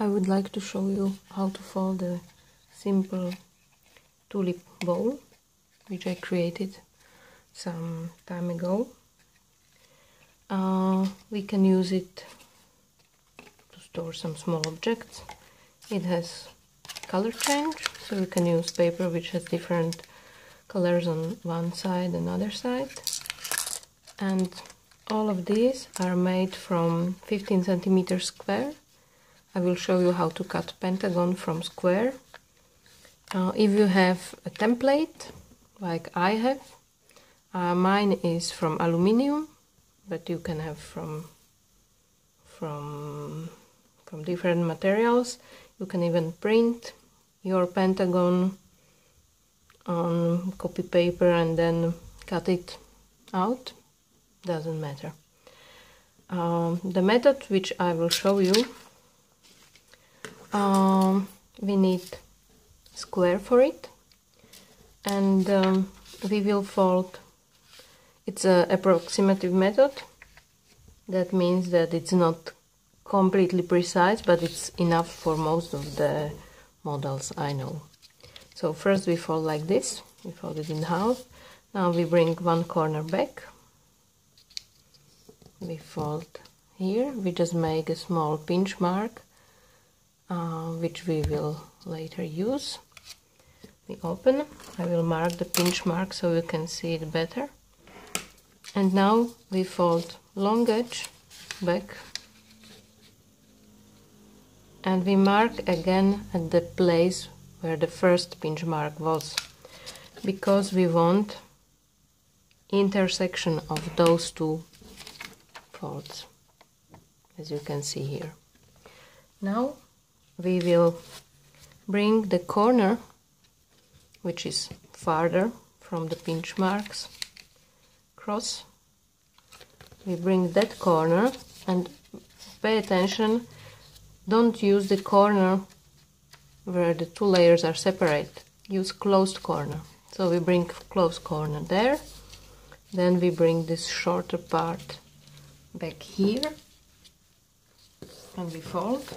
I would like to show you how to fold a simple tulip bowl, which I created some time ago. We can use it to store some small objects. It has color change, so you can use paper which has different colors on one side and other side. And all of these are made from 15 centimeters square. I will show you how to cut pentagon from square. If you have a template, like I have, mine is from aluminium, but you can have from different materials. You can even print your pentagon on copy paper and then cut it out. Doesn't matter. The method which I will show you, we need square for it, and we will fold. It's an approximative method. That means that it's not completely precise, but it's enough for most of the models I know. So first we fold like this. We fold it in half. Now we bring one corner back. We fold here. We just make a small pinch mark, which we will later use. We open. I will mark the pinch mark so you can see it better. And now we fold long edge back, and we mark again at the place where the first pinch mark was, because we want intersection of those two folds, as you can see here. Now we will bring the corner which is farther from the pinch marks cross. We bring that corner, and pay attention, don't use the corner where the two layers are separate, use closed corner. So we bring closed corner there, then we bring this shorter part back here, and we fold.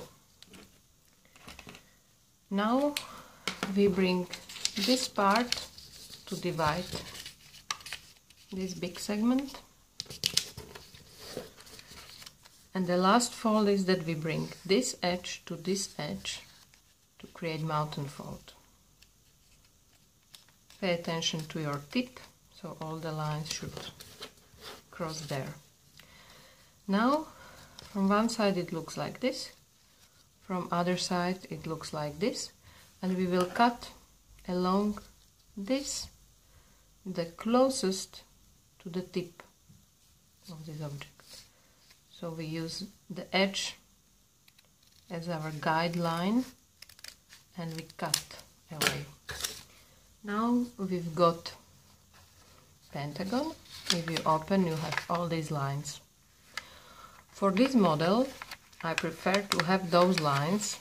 Now we bring this part to divide this big segment, and the last fold is that we bring this edge to create mountain fold. Pay attention to your tip, so all the lines should cross there. Now from one side it looks like this, from other side it looks like this, and we will cut along this, the closest to the tip of this object. So we use the edge as our guideline, and we cut away. Now we've got pentagon. If you open, you have all these lines. For this model, I prefer to have those lines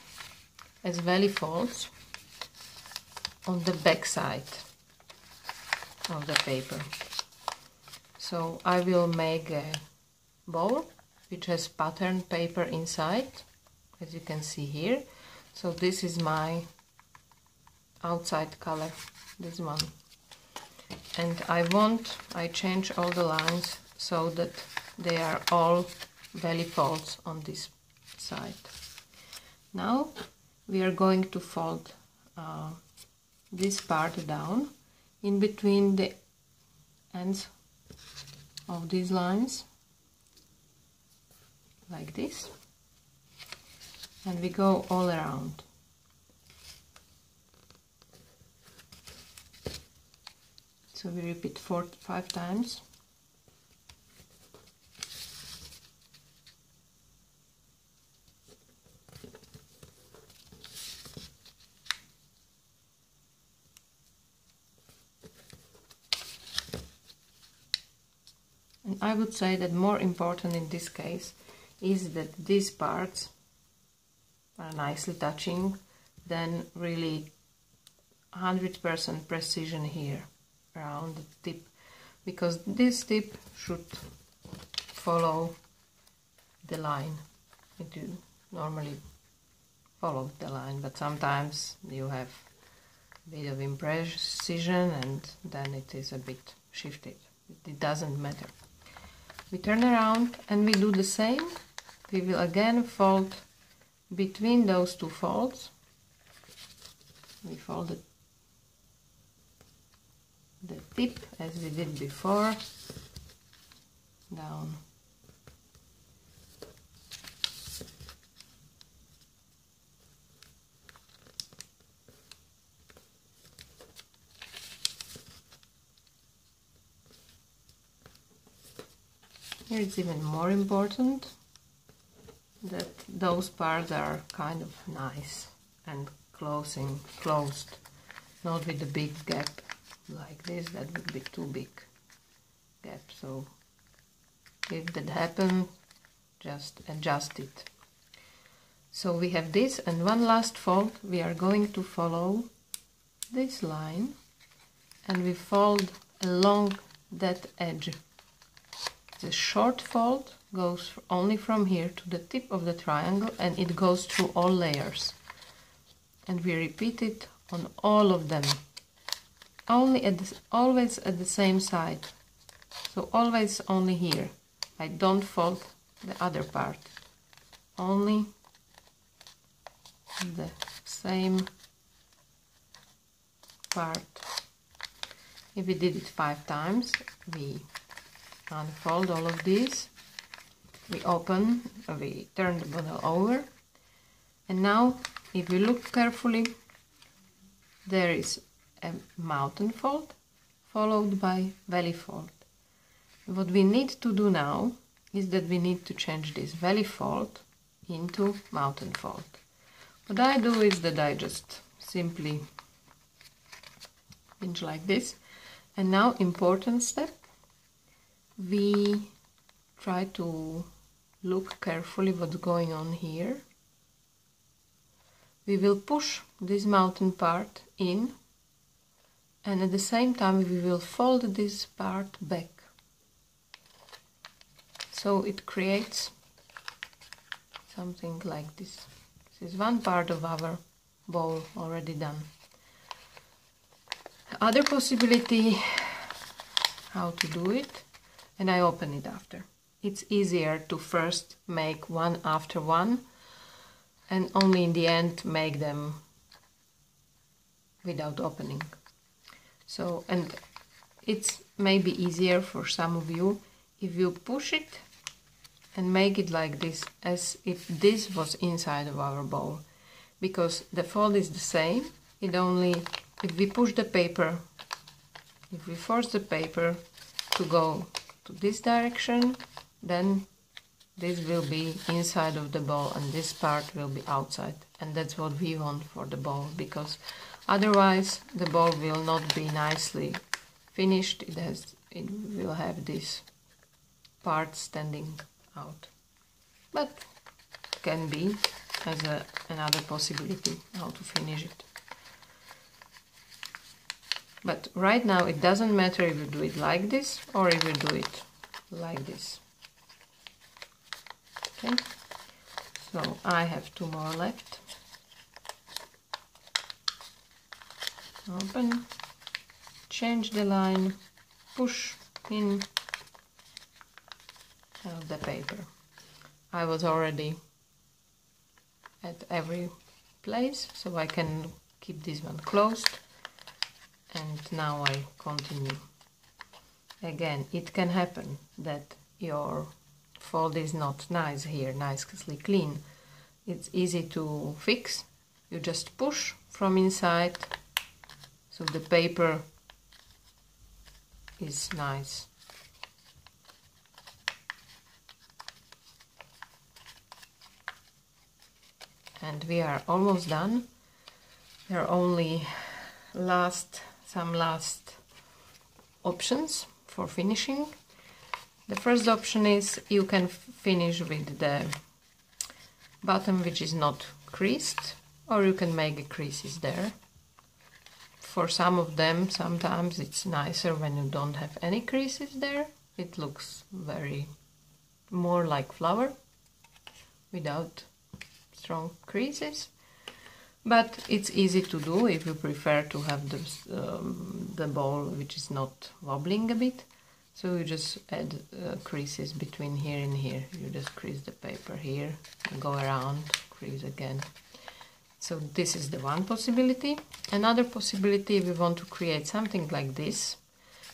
as valley folds on the back side of the paper. So I will make a bowl which has pattern paper inside, as you can see here. So this is my outside color, this one, and I change all the lines so that they are all valley folds on this side. Now we are going to fold this part down in between the ends of these lines, like this, and we go all around. So we repeat 4 to 5 times. And I would say that more important in this case is that these parts are nicely touching than really 100% precision here around the tip, because this tip should follow the line that you normally followed the line, but sometimes you have a bit of imprecision and then it is a bit shifted. It doesn't matter. We turn around and we do the same. We will again fold between those two folds. We fold the tip as we did before, down. Here it's even more important that those parts are kind of nice and closed, not with a big gap like this. That would be too big gap, so if that happens, just adjust it. So we have this, and one last fold. We are going to follow this line and we fold along that edge. The short fold goes only from here to the tip of the triangle and it goes through all layers, and we repeat it on all of them, always at the same side, so always only here. I don't fold the other part, only the same part. If we did it 5 times, we unfold all of these, we turn the bottle over, and now if you look carefully, there is a mountain fold followed by valley fold. What we need to do now is that we need to change this valley fold into mountain fold. What I do is that I just simply pinch like this, and now important step. We try to look carefully what's going on here. We will push this mountain part in, and at the same time we will fold this part back. So it creates something like this. This is one part of our bowl already done. Other possibility how to do it, and I open it after. It's easier to first make one after one and only in the end make them without opening. So, and it's maybe easier for some of you if you push it and make it like this, as if this was inside of our bowl, because the fold is the same. It only, if we push the paper, if we force the paper to go this direction, then this will be inside of the bowl and this part will be outside, and that's what we want for the bowl, because otherwise the bowl will not be nicely finished. It will have this part standing out, but can be as another possibility how to finish it. But right now it doesn't matter if you do it like this or if you do it like this. Okay, so I have 2 more left. Open, change the line, push in out the paper. I was already at every place, so I can keep this one closed. And now I continue. Again, it can happen that your fold is not nice here, nicely clean. It's easy to fix. You just push from inside, so the paper is nice. And we are almost done. There are only some last options for finishing. The first option is you can finish with the bottom which is not creased, or you can make creases there. For some of them, sometimes it's nicer when you don't have any creases there. It looks more like flower without strong creases. but it's easy to do if you prefer to have the ball which is not wobbling a bit. So you just add creases between here and here. You just crease the paper here, go around, crease again. So this is the one possibility. Another possibility, if you want to create something like this,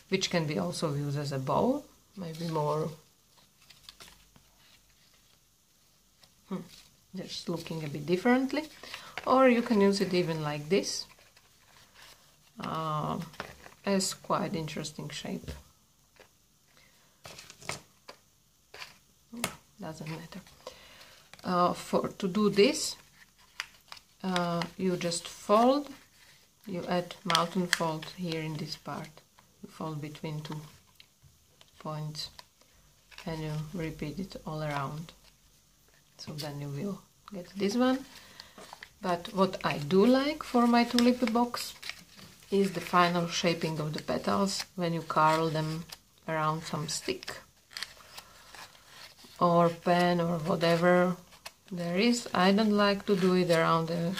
which can be also used as a bowl, maybe more just looking a bit differently, or you can use it even like this as quite interesting shape. Doesn't matter. To do this, you just fold, you add mountain fold here in this part, you fold between two points and you repeat it all around. So then you will get this one. But what I do like for my tulip box is the final shaping of the petals when you curl them around some stick or pen or whatever there is. I don't like to do it around the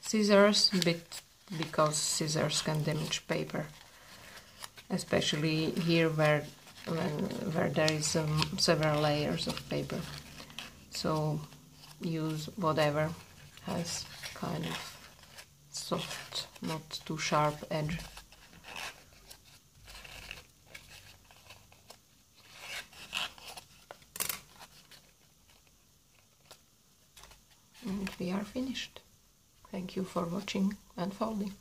scissors because scissors can damage paper, especially here where there is several layers of paper. So use whatever has kind of soft, not too sharp edge. And we are finished. Thank you for watching Unfolding.